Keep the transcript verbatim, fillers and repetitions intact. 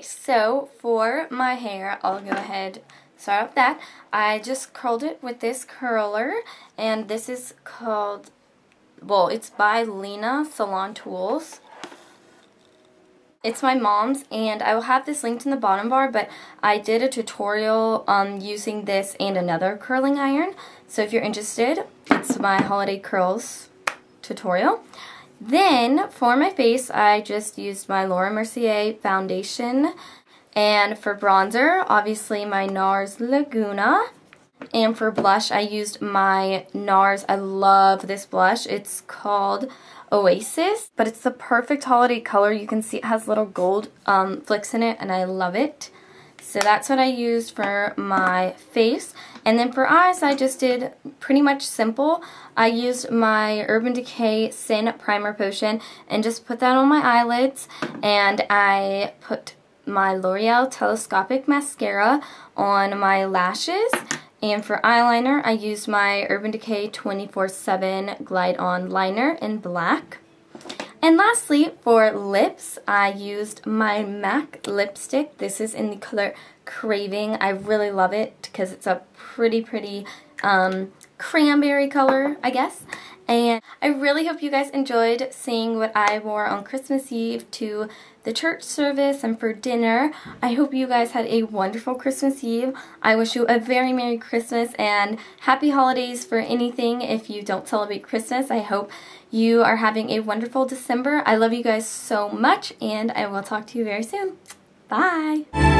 Okay, so for my hair, I'll go ahead start with that. I just curled it with this curler, and this is called, well, it's by Lena Salon Tools. It's my mom's, and I will have this linked in the bottom bar, but I did a tutorial on using this and another curling iron, so if you're interested, it's my holiday curls tutorial. Then, for my face, I just used my Laura Mercier foundation, and for bronzer, obviously my NARS Laguna, and for blush, I used my NARS, I love this blush, it's called Oasis, but it's the perfect holiday color. You can see it has little gold um, flecks in it, and I love it. So that's what I used for my face. And then for eyes, I just did pretty much simple. I used my Urban Decay Sin Primer Potion and just put that on my eyelids, and I put my L'Oreal Telescopic Mascara on my lashes. And for eyeliner, I used my Urban Decay twenty-four seven Glide-On Liner in black. And lastly, for lips, I used my MAC lipstick. This is in the color Craving. I really love it because it's a pretty, pretty um, cranberry color, I guess. And I really hope you guys enjoyed seeing what I wore on Christmas Eve to the church service and for dinner. I hope you guys had a wonderful Christmas Eve. I wish you a very Merry Christmas and happy holidays for anything if you don't celebrate Christmas. I hope you are having a wonderful December. I love you guys so much, and I will talk to you very soon. Bye!